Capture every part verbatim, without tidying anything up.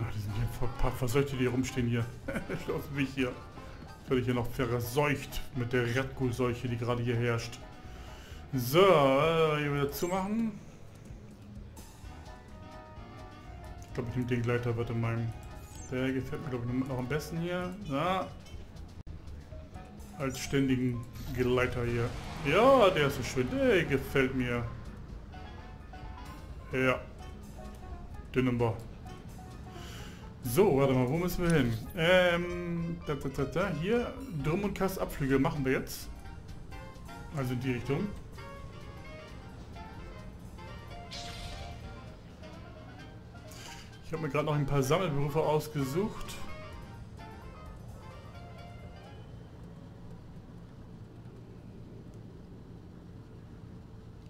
Ach, die sind hier ein paar Verseuchte, die hier rumstehen hier. Ich laufe mich hier. Ich werde hier noch verseucht mit der Red-Bull-Seuche, die gerade hier herrscht. So, hier wieder zumachen. Ich glaube, ich nehme den Gleiter, warte mal. Der gefällt mir, glaube ich, noch am besten hier. Ja. Als ständigen Gleiter hier. Ja, der ist so schön. Der gefällt mir. Ja. Dünnenbar. So, warte mal, wo müssen wir hin? Ähm, da, da, da, da, hier, Dromund Kaas Abflüge machen wir jetzt. Also in die Richtung. Ich habe mir gerade noch ein paar Sammelberufe ausgesucht.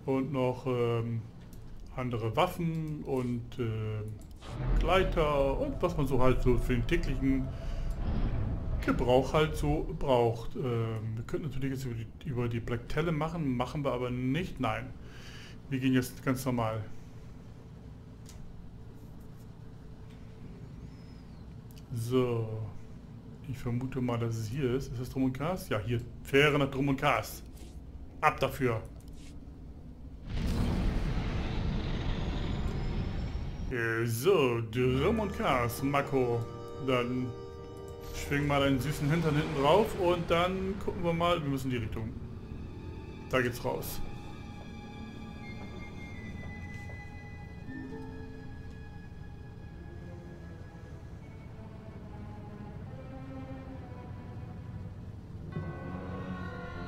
Und noch ähm, andere Waffen und äh, Gleiter und was man so halt so für den täglichen Gebrauch halt so braucht. Ähm, wir könnten natürlich jetzt über die, über die Black-Telle machen, machen wir aber nicht. Nein, wir gehen jetzt ganz normal. So, ich vermute mal, dass es hier ist. Ist das Dromund Kaas? Ja, hier. Fähre nach Dromund Kaas. Ab dafür. So, Dromund Kaas, Mako. Dann schwing mal deinen süßen Hintern hinten drauf und dann gucken wir mal, wir müssen in die Richtung. Da geht's raus.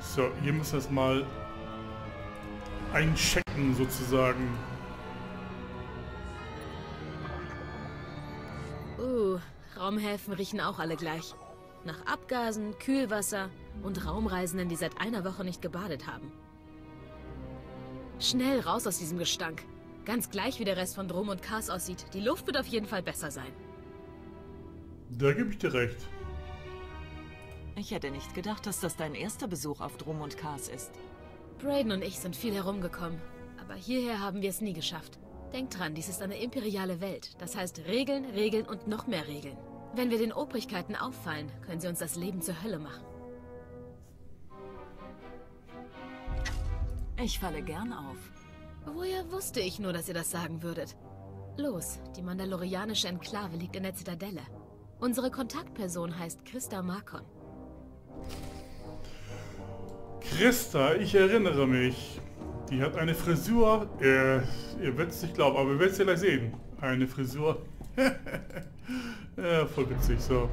So, hier müssen wir es mal einchecken sozusagen. Uh, Raumhäfen riechen auch alle gleich. Nach Abgasen, Kühlwasser und Raumreisenden, die seit einer Woche nicht gebadet haben. Schnell raus aus diesem Gestank. Ganz gleich, wie der Rest von Dromund Kaas aussieht. Die Luft wird auf jeden Fall besser sein. Da gebe ich dir recht. Ich hätte nicht gedacht, dass das dein erster Besuch auf Dromund Kaas ist. Brayden und ich sind viel herumgekommen. Aber hierher haben wir es nie geschafft. Denk dran, dies ist eine imperiale Welt. Das heißt Regeln, Regeln und noch mehr Regeln. Wenn wir den Obrigkeiten auffallen, können sie uns das Leben zur Hölle machen. Ich falle gern auf. Woher wusste ich nur, dass ihr das sagen würdet? Los, die mandalorianische Enklave liegt in der Zitadelle. Unsere Kontaktperson heißt Crysta Markon. Crysta, ich erinnere mich. Die hat eine Frisur, äh, ihr werdet es nicht glauben, aber ihr werdet es ja gleich sehen. Eine Frisur. Ja, voll witzig, so.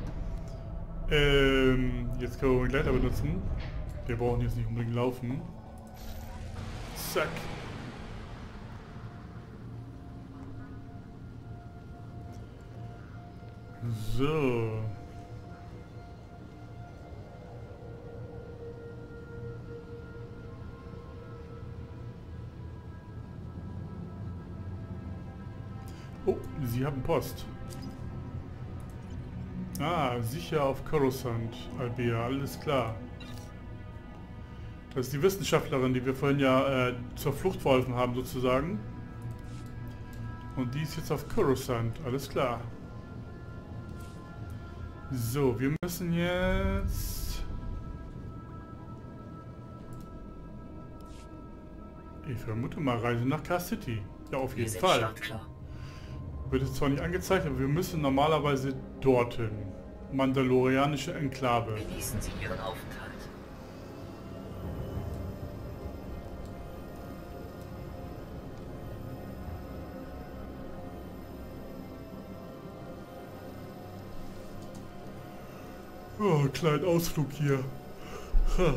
Ähm, jetzt können wir den Gleiter benutzen. Wir brauchen jetzt nicht unbedingt laufen. Zack. So. Oh, sie haben Post. Ah, sicher auf Coruscant, Albea, alles klar. Das ist die Wissenschaftlerin, die wir vorhin ja äh, zur Flucht verholfen haben, sozusagen. Und die ist jetzt auf Coruscant, alles klar. So, wir müssen jetzt... Ich vermute mal, Reise nach Car City. Ja, auf jeden Fall. Wird es zwar nicht angezeigt, aber wir müssen normalerweise dorthin. Mandalorianische Enklave. Genießen Sie Ihren Aufenthalt. Oh, kleinen Ausflug hier. Ha.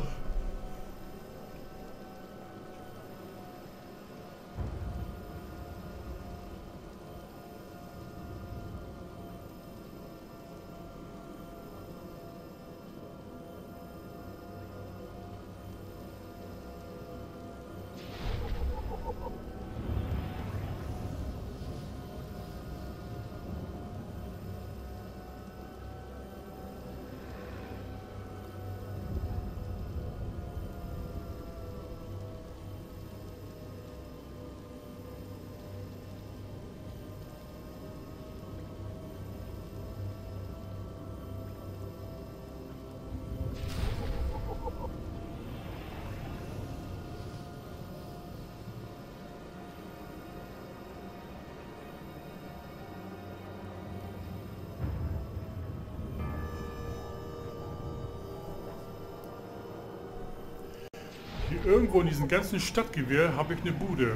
Irgendwo in diesem ganzen Stadtgewirr habe ich eine Bude.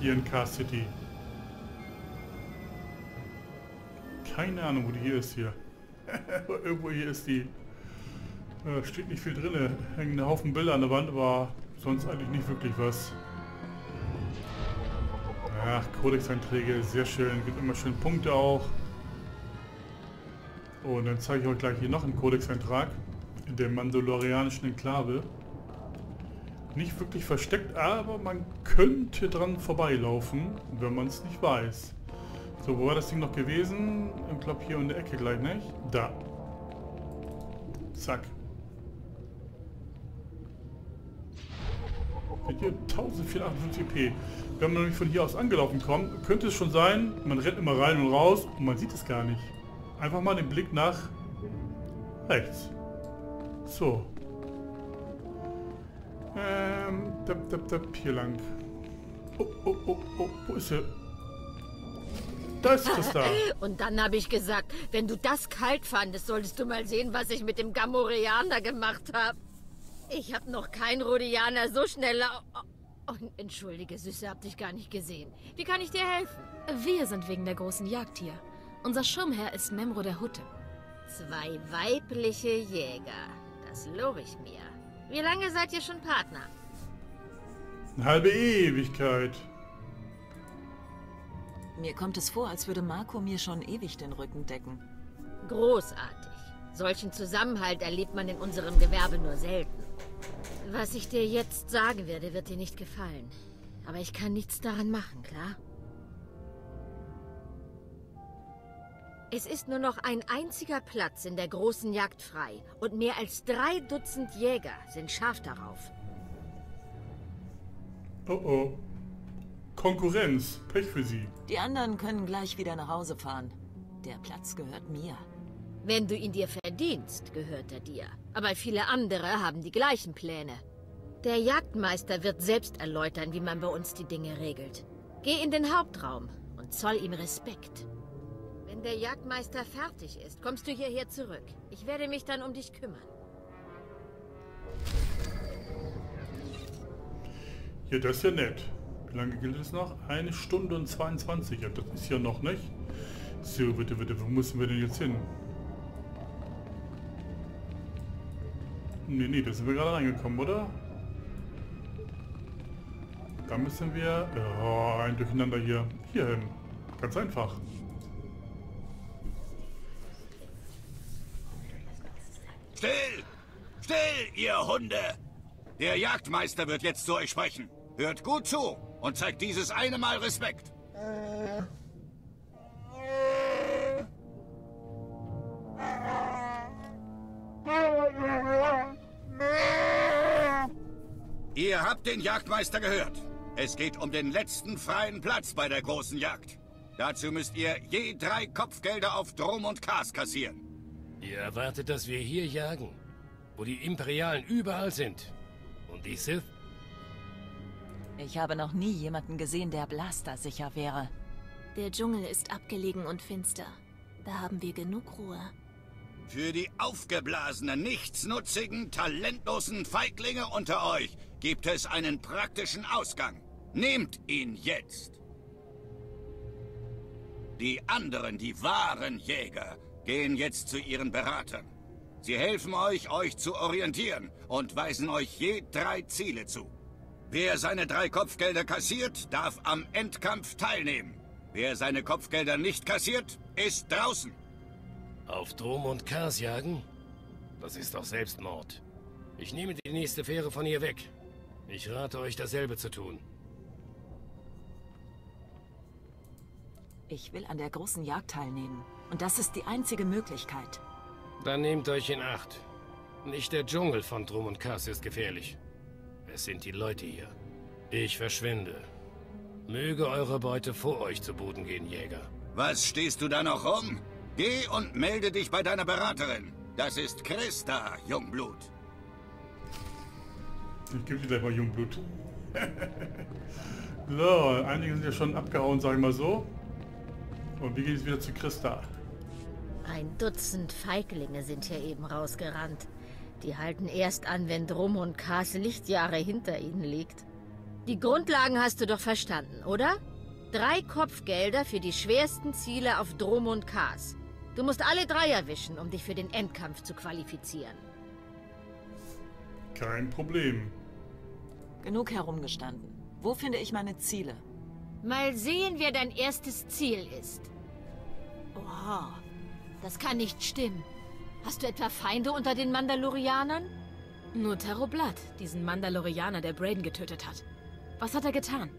Hier in Car City. Keine Ahnung, wo die hier ist hier. Irgendwo hier ist die. Äh, steht nicht viel drin. Hängen ein Haufen Bilder an der Wand, aber sonst eigentlich nicht wirklich was. Ach, Kodex-Einträge, sehr schön. Gibt immer schön Punkte auch. Oh, und dann zeige ich euch gleich hier noch einen Kodex-Eintrag. In der mandalorianischen Enklave. Nicht wirklich versteckt, aber man könnte dran vorbeilaufen, wenn man es nicht weiß. So, wo war das Ding noch gewesen? Ich glaube hier in der Ecke gleich, nicht? Da. Zack. Seht ihr? vierzehnhundertachtundfünfzig p. Wenn man nämlich von hier aus angelaufen kommt, könnte es schon sein, man rennt immer rein und raus und man sieht es gar nicht. Einfach mal den Blick nach rechts. So. Ähm, dap, dap, dap, hier lang. Oh, oh, oh, oh, wo ist er? Da ist das da. Und dann habe ich gesagt, wenn du das kalt fandest, solltest du mal sehen, was ich mit dem Gamorreaner gemacht habe. Ich habe noch keinen Rodianer so schnell... Oh, entschuldige, Süße, hab dich gar nicht gesehen. Wie kann ich dir helfen? Wir sind wegen der großen Jagd hier. Unser Schirmherr ist Memro der Hutte. Zwei weibliche Jäger. Das lobe ich mir. Wie lange seid ihr schon Partner? Eine halbe Ewigkeit. Mir kommt es vor, als würde Mako mir schon ewig den Rücken decken. Großartig. Solchen Zusammenhalt erlebt man in unserem Gewerbe nur selten. Was ich dir jetzt sagen werde, wird dir nicht gefallen. Aber ich kann nichts daran machen, klar? Es ist nur noch ein einziger Platz in der großen Jagd frei und mehr als drei Dutzend Jäger sind scharf darauf. Oh oh. Konkurrenz. Pech für sie. Die anderen können gleich wieder nach Hause fahren. Der Platz gehört mir. Wenn du ihn dir verdienst, gehört er dir. Aber viele andere haben die gleichen Pläne. Der Jagdmeister wird selbst erläutern, wie man bei uns die Dinge regelt. Geh in den Hauptraum und zoll ihm Respekt. Wenn der Jagdmeister fertig ist, kommst du hierher zurück. Ich werde mich dann um dich kümmern. Ja, das ist ja nett. Wie lange gilt es noch? Eine Stunde und zweiundzwanzig. Ja, das ist ja noch nicht. So, bitte, bitte, wo müssen wir denn jetzt hin? Nee, nee, da sind wir gerade reingekommen, oder? Da müssen wir... Oh, ein Durcheinander hier. Hier hin. Ganz einfach. Still! Still, ihr Hunde! Der Jagdmeister wird jetzt zu euch sprechen. Hört gut zu und zeigt dieses eine Mal Respekt. Ihr habt den Jagdmeister gehört. Es geht um den letzten freien Platz bei der großen Jagd. Dazu müsst ihr je drei Kopfgelder auf Dromund Kaas kassieren. Ihr erwartet, dass wir hier jagen, wo die Imperialen überall sind. Und die Sith? Ich habe noch nie jemanden gesehen, der Blaster sicher wäre. Der Dschungel ist abgelegen und finster. Da haben wir genug Ruhe. Für die aufgeblasenen, nichtsnutzigen, talentlosen Feiglinge unter euch gibt es einen praktischen Ausgang. Nehmt ihn jetzt! Die anderen, die wahren Jäger... gehen jetzt zu ihren Beratern. Sie helfen euch, euch zu orientieren und weisen euch je drei Ziele zu. Wer seine drei Kopfgelder kassiert, darf am Endkampf teilnehmen. Wer seine Kopfgelder nicht kassiert, ist draußen. Auf Dromund Kaas jagen? Das ist doch Selbstmord. Ich nehme die nächste Fähre von hier weg. Ich rate euch, dasselbe zu tun. Ich will an der großen Jagd teilnehmen. Und das ist die einzige Möglichkeit. Dann nehmt euch in Acht. Nicht der Dschungel von Dromund Kaas ist gefährlich. Es sind die Leute hier. Ich verschwinde. Möge eure Beute vor euch zu Boden gehen, Jäger. Was stehst du da noch rum? Geh und melde dich bei deiner Beraterin. Das ist Crysta, Jungblut. Ich gebe dir gleich mal Jungblut. So, einige sind ja schon abgehauen, sag ich mal so. Und wie geht es wieder zu Crysta? Ein Dutzend Feiglinge sind hier eben rausgerannt. Die halten erst an, wenn Dromund Kaas Lichtjahre hinter ihnen liegt. Die Grundlagen hast du doch verstanden, oder? Drei Kopfgelder für die schwersten Ziele auf Dromund Kaas. Du musst alle drei erwischen, um dich für den Endkampf zu qualifizieren. Kein Problem. Genug herumgestanden. Wo finde ich meine Ziele? Mal sehen, wer dein erstes Ziel ist. Oha, das kann nicht stimmen. Hast du etwa Feinde unter den Mandalorianern? Nur Tarro Blood, diesen Mandalorianer, der Braden getötet hat. Was hat er getan?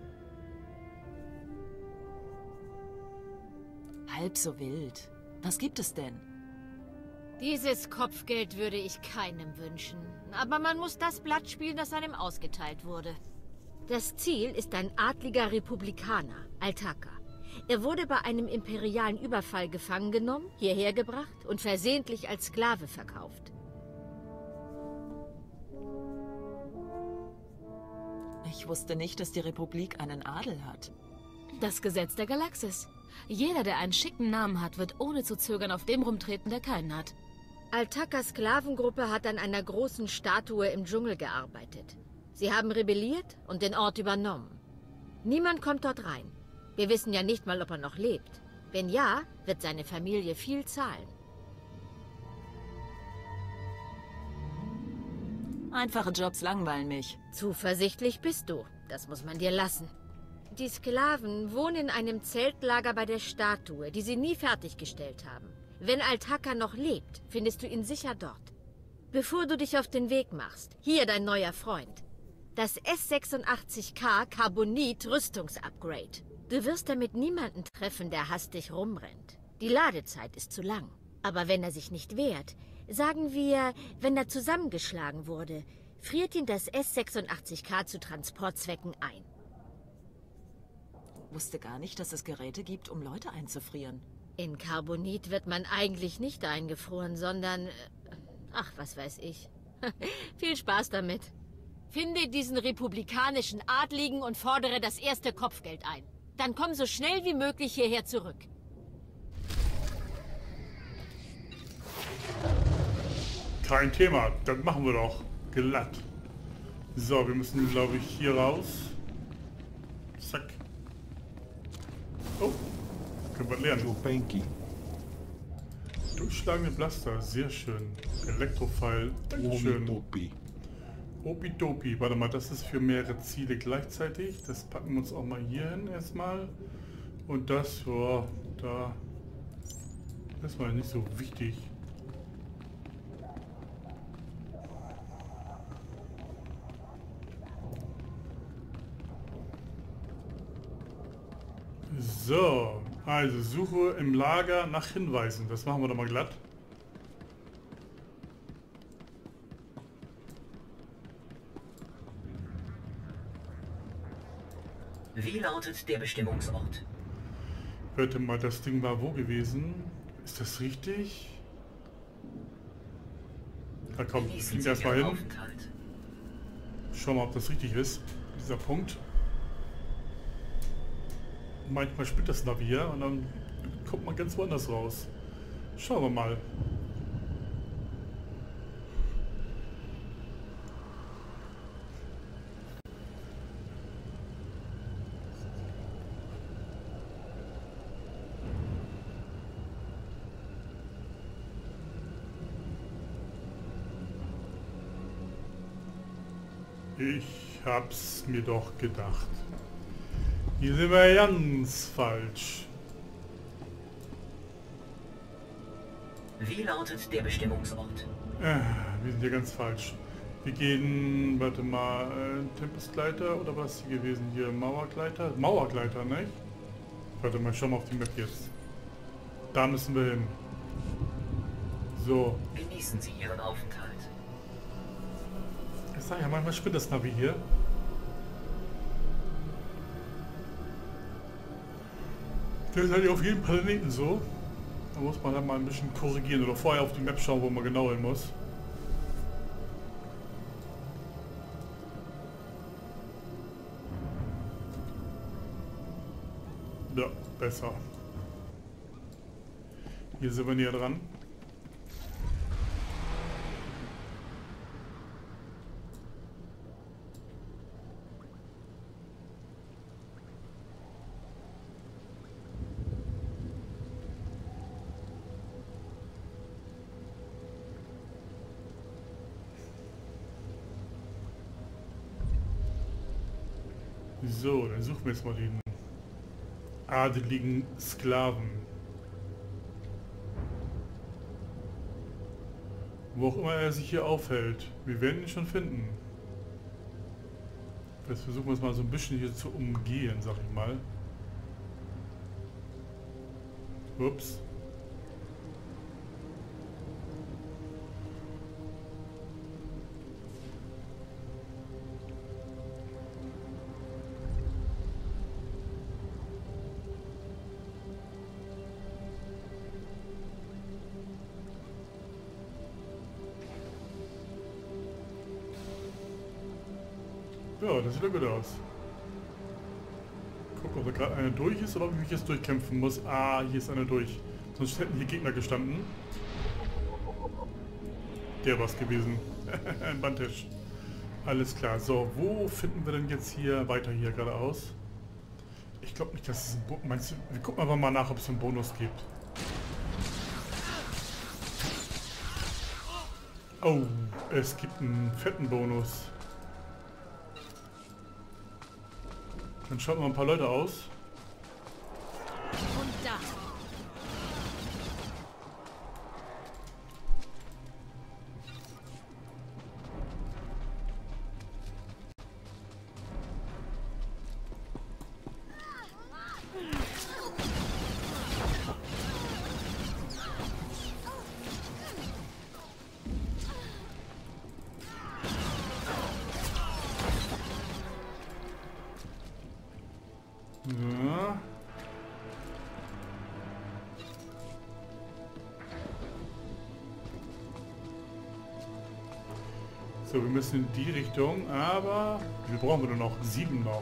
Halb so wild. Was gibt es denn? Dieses Kopfgeld würde ich keinem wünschen. Aber man muss das Blatt spielen, das einem ausgeteilt wurde. Das Ziel ist ein adliger Republikaner, Altaka. Er wurde bei einem imperialen Überfall gefangen genommen, hierher gebracht und versehentlich als Sklave verkauft. Ich wusste nicht, dass die Republik einen Adel hat. Das Gesetz der Galaxis. Jeder, der einen schicken Namen hat, wird ohne zu zögern auf dem rumtreten, der keinen hat. Altakas Sklavengruppe hat an einer großen Statue im Dschungel gearbeitet. Sie haben rebelliert und den Ort übernommen. Niemand kommt dort rein. Wir wissen ja nicht mal, ob er noch lebt. Wenn ja, wird seine Familie viel zahlen. Einfache Jobs langweilen mich. Zuversichtlich bist du. Das muss man dir lassen. Die Sklaven wohnen in einem Zeltlager bei der Statue, die sie nie fertiggestellt haben. Wenn Altaka noch lebt, findest du ihn sicher dort. Bevor du dich auf den Weg machst, hier dein neuer Freund. Das S sechsundachtzig K Carbonit Rüstungsupgrade. Du wirst damit niemanden treffen, der hastig rumrennt. Die Ladezeit ist zu lang. Aber wenn er sich nicht wehrt, sagen wir, wenn er zusammengeschlagen wurde, friert ihn das S sechsundachtzig K zu Transportzwecken ein. Ich wusste gar nicht, dass es Geräte gibt, um Leute einzufrieren. In Carbonit wird man eigentlich nicht eingefroren, sondern... Ach, was weiß ich. Viel Spaß damit. Finde diesen republikanischen Adligen und fordere das erste Kopfgeld ein. Dann komm so schnell wie möglich hierher zurück. Kein Thema, das machen wir doch. Glatt. So, wir müssen, glaube ich, hier raus. Zack. Oh, können wir lernen. Durchschlagende Blaster, sehr schön. Elektropfeil, dankeschön. Opitopi, warte mal, das ist für mehrere Ziele gleichzeitig. Das packen wir uns auch mal hier hin erstmal. Und das, oh, da. Das war nicht so wichtig. So, also Suche im Lager nach Hinweisen. Das machen wir doch mal glatt. Wie lautet der Bestimmungsort? Hörte mal, das Ding war wo gewesen? Ist das richtig? Da kommt, fliegen wir erstmal hin. Schauen wir mal, ob das richtig ist, dieser Punkt. Manchmal spielt das Navi ja und dann kommt man ganz woanders raus. Schauen wir mal. Ich hab's mir doch gedacht. Hier sind wir ganz falsch. Wie lautet der Bestimmungsort? Äh, wir sind hier ganz falsch. Wir gehen, warte mal, äh, Tempestgleiter oder was ist hier gewesen? Hier Mauergleiter? Mauergleiter, ne? Warte mal, schau mal auf die Map jetzt. Da müssen wir hin. So. Genießen Sie Ihren Aufenthalt. Ich sag ja, manchmal spinnt das Navi hier. Das ist halt auf jedem Planeten so. Da muss man dann mal ein bisschen korrigieren oder vorher auf die Map schauen, wo man genau hin muss. Ja, besser. Hier sind wir näher dran. So, dann suchen wir jetzt mal den adeligen Sklaven. Wo auch immer er sich hier aufhält. Wir werden ihn schon finden. Jetzt versuchen wir es mal so ein bisschen hier zu umgehen, sag ich mal. Ups. Ja, das sieht ja gut aus. Guck, ob da gerade einer durch ist oder ob ich mich jetzt durchkämpfen muss. Ah, hier ist einer durch. Sonst hätten hier Gegner gestanden. Der war's gewesen. Ein Bantisch. Alles klar. So, wo finden wir denn jetzt hier weiter hier geradeaus? Ich glaube nicht, dass es ein Bonus... Wir gucken einfach mal nach, ob es einen Bonus gibt. Oh, es gibt einen fetten Bonus. Dann schaut mal ein paar Leute aus. Und da. So, wir müssen in die Richtung, aber wir brauchen nur noch sieben noch.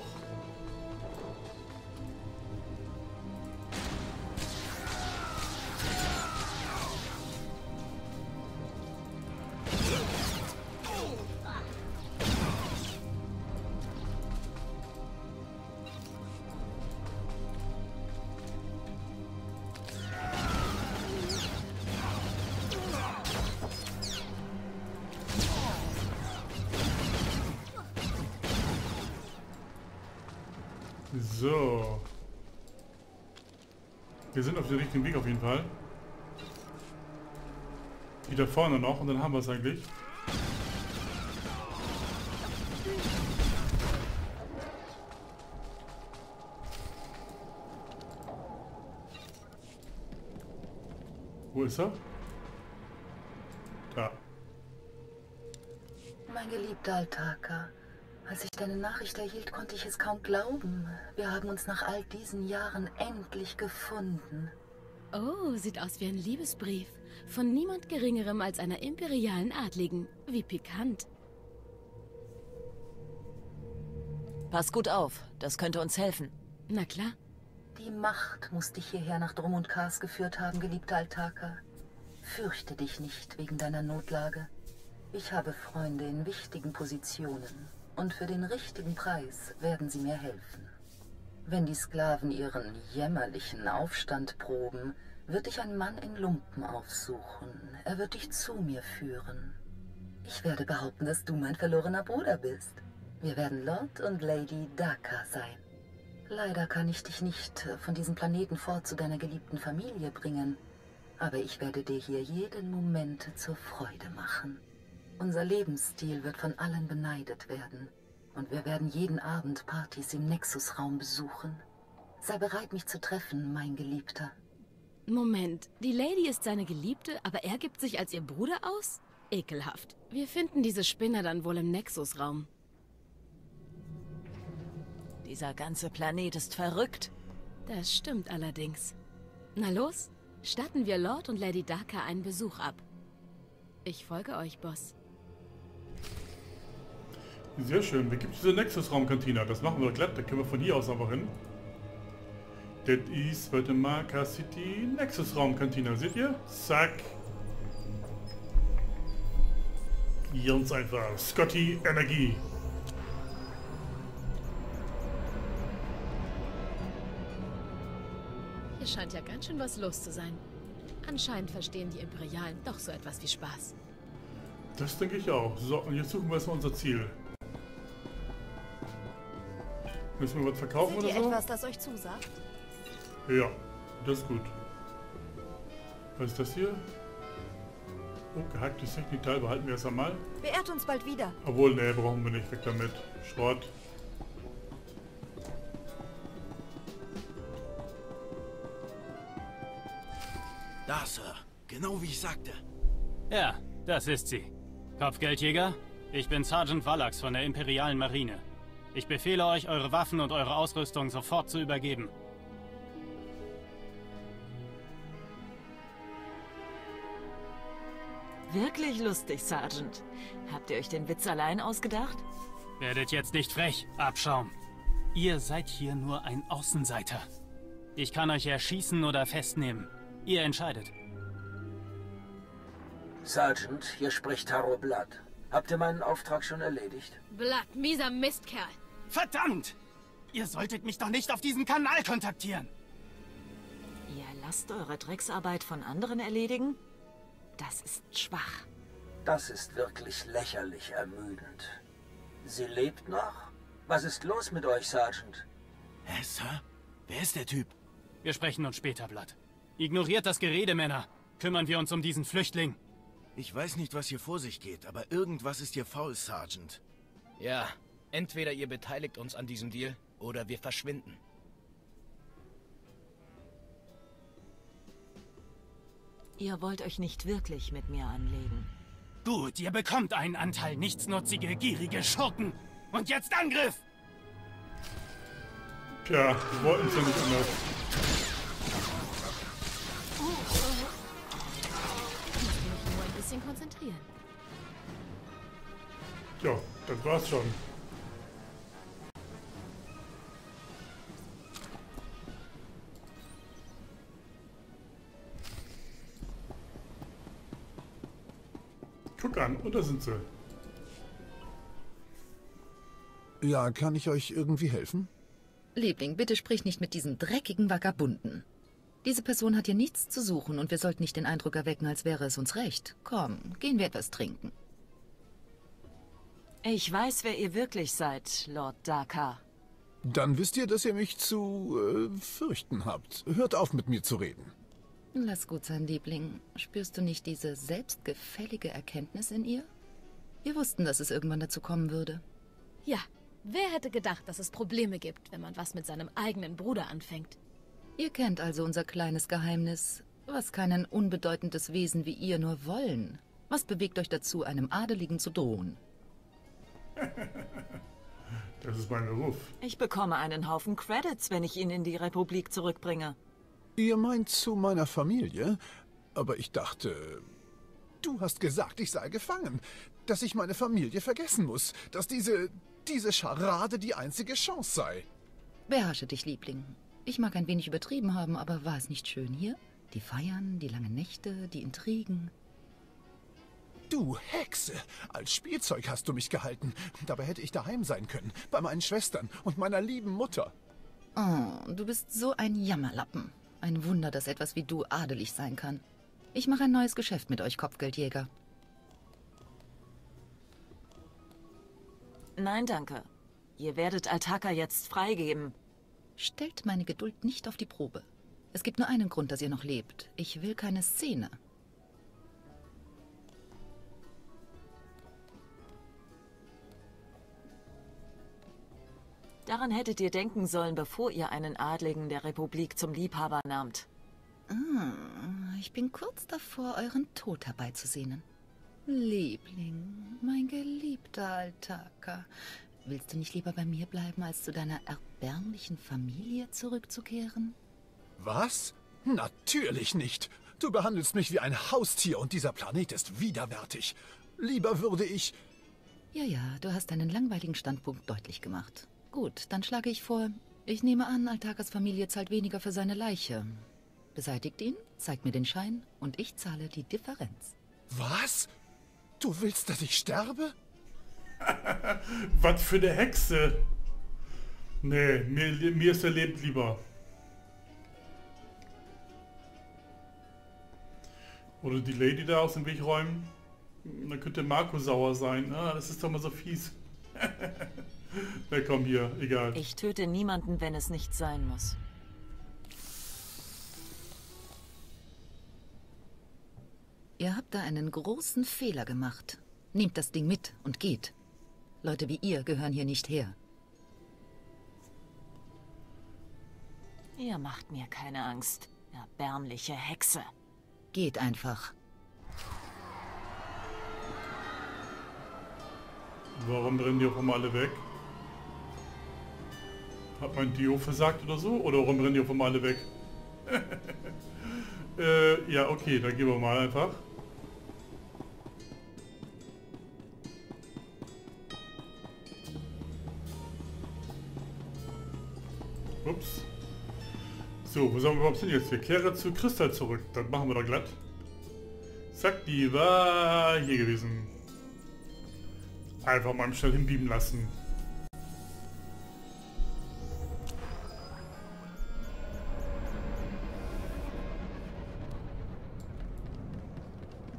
So. Wir sind auf dem richtigen Weg auf jeden Fall. Die da vorne noch und dann haben wir es eigentlich. Wo ist er? Da. Mein geliebter Altaka. Als ich deine Nachricht erhielt, konnte ich es kaum glauben. Wir haben uns nach all diesen Jahren endlich gefunden. Oh, sieht aus wie ein Liebesbrief. Von niemand Geringerem als einer imperialen Adligen. Wie pikant. Pass gut auf, das könnte uns helfen. Na klar. Die Macht muss dich hierher nach Dromund Kaas geführt haben, geliebter Altaka. Fürchte dich nicht wegen deiner Notlage. Ich habe Freunde in wichtigen Positionen. Und für den richtigen Preis werden sie mir helfen. Wenn die Sklaven ihren jämmerlichen Aufstand proben, wird dich ein Mann in Lumpen aufsuchen. Er wird dich zu mir führen. Ich werde behaupten, dass du mein verlorener Bruder bist. Wir werden Lord und Lady Dakar sein. Leider kann ich dich nicht von diesem Planeten fort zu deiner geliebten Familie bringen, aber ich werde dir hier jeden Moment zur Freude machen. Unser Lebensstil wird von allen beneidet werden. Und wir werden jeden Abend Partys im Nexusraum besuchen. Sei bereit, mich zu treffen, mein Geliebter. Moment, die Lady ist seine Geliebte, aber er gibt sich als ihr Bruder aus? Ekelhaft. Wir finden diese Spinner dann wohl im Nexusraum. Dieser ganze Planet ist verrückt. Das stimmt allerdings. Na los, statten wir Lord und Lady Dakar einen Besuch ab. Ich folge euch, Boss. Sehr schön. Wie gibt es diese Nexusraum-Kantine? Das machen wir glatt. Da können wir von hier aus einfach hin. Das ist Botemarca City Nexusraum-Kantine. Seht ihr? Zack. Hier uns einfach. Scotty Energie. Hier scheint ja ganz schön was los zu sein. Anscheinend verstehen die Imperialen doch so etwas wie Spaß. Das denke ich auch. So, und jetzt suchen wir erstmal unser Ziel. Müssen wir was verkaufen oder so? Seht ihr etwas, das euch zusagt? Ja, das ist gut. Was ist das hier? Oh, gehacktes Technikteil, behalten wir erst einmal. Beehrt uns bald wieder. Obwohl, ne, brauchen wir nicht. Weg damit. Schrott. Da, Sir. Genau wie ich sagte. Ja, das ist sie. Kopfgeldjäger, ich bin Sergeant Wallax von der Imperialen Marine. Ich befehle euch, eure Waffen und eure Ausrüstung sofort zu übergeben. Wirklich lustig, Sergeant. Habt ihr euch den Witz allein ausgedacht? Werdet jetzt nicht frech, Abschaum. Ihr seid hier nur ein Außenseiter. Ich kann euch erschießen oder festnehmen. Ihr entscheidet. Sergeant, hier spricht Tarro Blood. Habt ihr meinen Auftrag schon erledigt? Blood, mieser Mistkerl. Verdammt! Ihr solltet mich doch nicht auf diesem Kanal kontaktieren. Ihr lasst eure Drecksarbeit von anderen erledigen? Das ist schwach. Das ist wirklich lächerlich ermüdend. Sie lebt noch? Was ist los mit euch, Sergeant? Hä, Sir? Wer ist der Typ? Wir sprechen uns später, Blood. Ignoriert das Gerede, Männer. Kümmern wir uns um diesen Flüchtling. Ich weiß nicht, was hier vor sich geht, aber irgendwas ist hier faul, Sergeant. Ja, entweder ihr beteiligt uns an diesem Deal, oder wir verschwinden. Ihr wollt euch nicht wirklich mit mir anlegen. Gut, ihr bekommt einen Anteil, nichtsnutzige, gierige Schurken. Und jetzt Angriff! Tja, wir wollten es ja nicht anders. Konzentrieren. Ja, das war's schon. Guck an, und da sind sie. Ja, kann ich euch irgendwie helfen? Liebling, bitte sprich nicht mit diesen dreckigen Vagabunden. Diese Person hat hier nichts zu suchen und wir sollten nicht den Eindruck erwecken, als wäre es uns recht. Komm, gehen wir etwas trinken. Ich weiß, wer ihr wirklich seid, Lord Dakar. Dann wisst ihr, dass ihr mich zu äh, fürchten habt. Hört auf, mit mir zu reden. Lass gut sein, Liebling. Spürst du nicht diese selbstgefällige Erkenntnis in ihr? Wir wussten, dass es irgendwann dazu kommen würde. Ja, wer hätte gedacht, dass es Probleme gibt, wenn man was mit seinem eigenen Bruder anfängt? Ihr kennt also unser kleines Geheimnis, was kann ein unbedeutendes Wesen wie ihr nur wollen? Was bewegt euch dazu, einem Adeligen zu drohen? Das ist mein Beruf. Ich bekomme einen Haufen Credits, wenn ich ihn in die Republik zurückbringe. Ihr meint zu meiner Familie? Aber ich dachte... Du hast gesagt, ich sei gefangen. Dass ich meine Familie vergessen muss. Dass diese... diese Scharade die einzige Chance sei. Beherrsche dich, Liebling. Ich mag ein wenig übertrieben haben, aber war es nicht schön hier? Die Feiern, die langen Nächte, die Intrigen. Du Hexe! Als Spielzeug hast du mich gehalten. Dabei hätte ich daheim sein können, bei meinen Schwestern und meiner lieben Mutter. Oh, du bist so ein Jammerlappen. Ein Wunder, dass etwas wie du adelig sein kann. Ich mache ein neues Geschäft mit euch, Kopfgeldjäger. Nein, danke. Ihr werdet Altaka jetzt freigeben. Stellt meine Geduld nicht auf die Probe. Es gibt nur einen Grund, dass ihr noch lebt. Ich will keine Szene. Daran hättet ihr denken sollen, bevor ihr einen Adligen der Republik zum Liebhaber nahmt. Ah, ich bin kurz davor, euren Tod herbeizusehnen. Liebling, mein geliebter Altaka. Willst du nicht lieber bei mir bleiben, als zu deiner erbärmlichen Familie zurückzukehren? Was? Natürlich nicht! Du behandelst mich wie ein Haustier und dieser Planet ist widerwärtig. Lieber würde ich... Ja, ja, du hast deinen langweiligen Standpunkt deutlich gemacht. Gut, dann schlage ich vor, ich nehme an, Altakas Familie zahlt weniger für seine Leiche. Beseitigt ihn, zeigt mir den Schein und ich zahle die Differenz. Was? Du willst, dass ich sterbe? Was für eine Hexe! Nee, mir, mir ist der Leben lieber. Oder die Lady da aus dem Weg räumen. Dann könnte Mako sauer sein. Ah, das ist doch mal so fies. Na komm hier, egal. Ich töte niemanden, wenn es nicht sein muss. Ihr habt da einen großen Fehler gemacht. Nehmt das Ding mit und geht. Leute wie ihr gehören hier nicht her. Ihr macht mir keine Angst, erbärmliche Hexe. Geht einfach. Warum rennen die auf einmal alle weg? Hat mein Dio versagt oder so? Oder warum rennen die auf einmal alle weg? äh, ja, okay, dann gehen wir mal einfach. Ups. So, wo sollen wir überhaupt hin jetzt? Wir kehren zu Crysta zurück. Dann machen wir doch glatt. Zack, die war hier gewesen. Einfach mal schnell hinbieben lassen.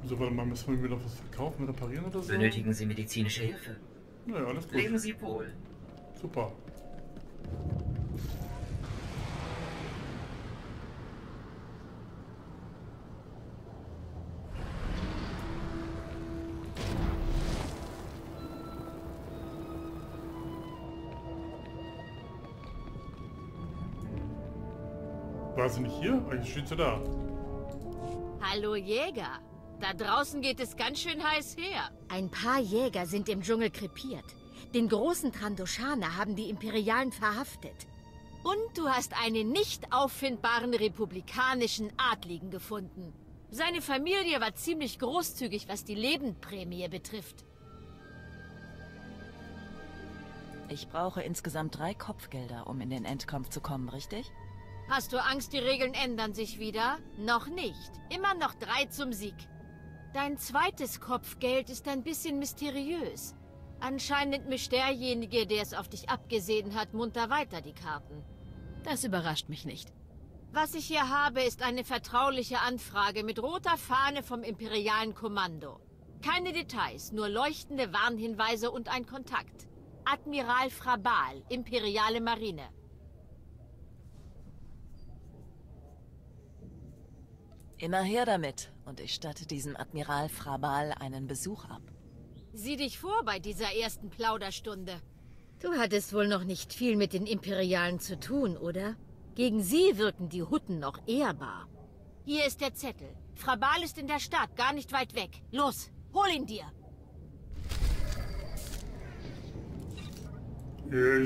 So, warte mal, müssen wir wieder was verkaufen, reparieren oder so? Benötigen Sie medizinische Hilfe? Naja, alles gut. Leben Sie wohl. Super. War sie nicht hier? Eigentlich steht sie da. Hallo Jäger. Da draußen geht es ganz schön heiß her. Ein paar Jäger sind im Dschungel krepiert. Den großen Trandoshaner haben die Imperialen verhaftet. Und du hast einen nicht auffindbaren republikanischen Adligen gefunden. Seine Familie war ziemlich großzügig, was die Lebenprämie betrifft. Ich brauche insgesamt drei Kopfgelder, um in den Endkampf zu kommen, richtig? Hast du Angst, die Regeln ändern sich wieder? Noch nicht. Immer noch drei zum Sieg. Dein zweites Kopfgeld ist ein bisschen mysteriös. Anscheinend mischt derjenige, der es auf dich abgesehen hat, munter weiter die Karten. Das überrascht mich nicht. Was ich hier habe, ist eine vertrauliche Anfrage mit roter Fahne vom imperialen Kommando. Keine Details, nur leuchtende Warnhinweise und ein Kontakt. Admiral Frabal, imperiale Marine. Immer her damit, und ich statte diesem Admiral Frabal einen Besuch ab. Sieh dich vor bei dieser ersten Plauderstunde. Du hattest wohl noch nicht viel mit den Imperialen zu tun, oder? Gegen sie wirken die Hutten noch ehrbar. Hier ist der Zettel. Frabal ist in der Stadt, gar nicht weit weg. Los, hol ihn dir!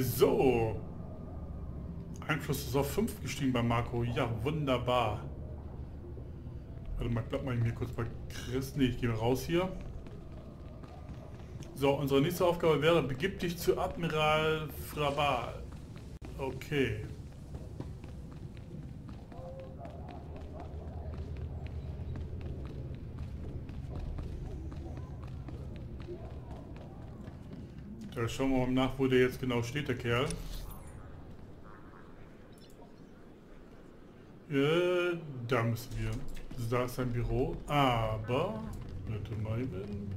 So. Einfluss ist auf fünf gestiegen bei Mako. Ja, wunderbar. Warte mal, bleib mal hier kurz bei Crysta. Ne, ich gehe raus hier. So, unsere nächste Aufgabe wäre, begib dich zu Admiral Frabal. Okay. Da schauen wir mal nach, wo der jetzt genau steht, der Kerl. Äh, da müssen wir. Da ist sein Büro, aber... Bitte mal eben.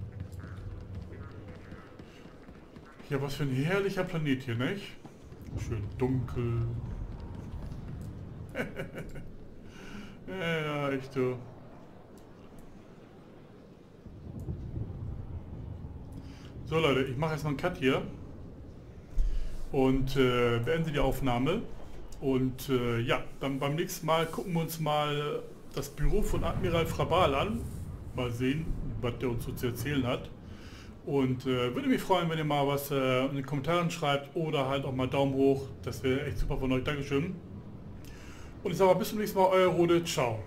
Ja, was für ein herrlicher Planet hier, nicht? Schön dunkel. Ja, echt so. So Leute, ich mache jetzt mal einen Cut hier. Und äh, beende die Aufnahme. Und äh, ja, dann beim nächsten Mal gucken wir uns mal... das Büro von Admiral Frabal an. Mal sehen, was der uns so zu erzählen hat. Und äh, würde mich freuen, wenn ihr mal was äh, in den Kommentaren schreibt oder halt auch mal Daumen hoch. Das wäre echt super von euch. Dankeschön. Und ich sage mal bis zum nächsten Mal. Euer Rode. Ciao.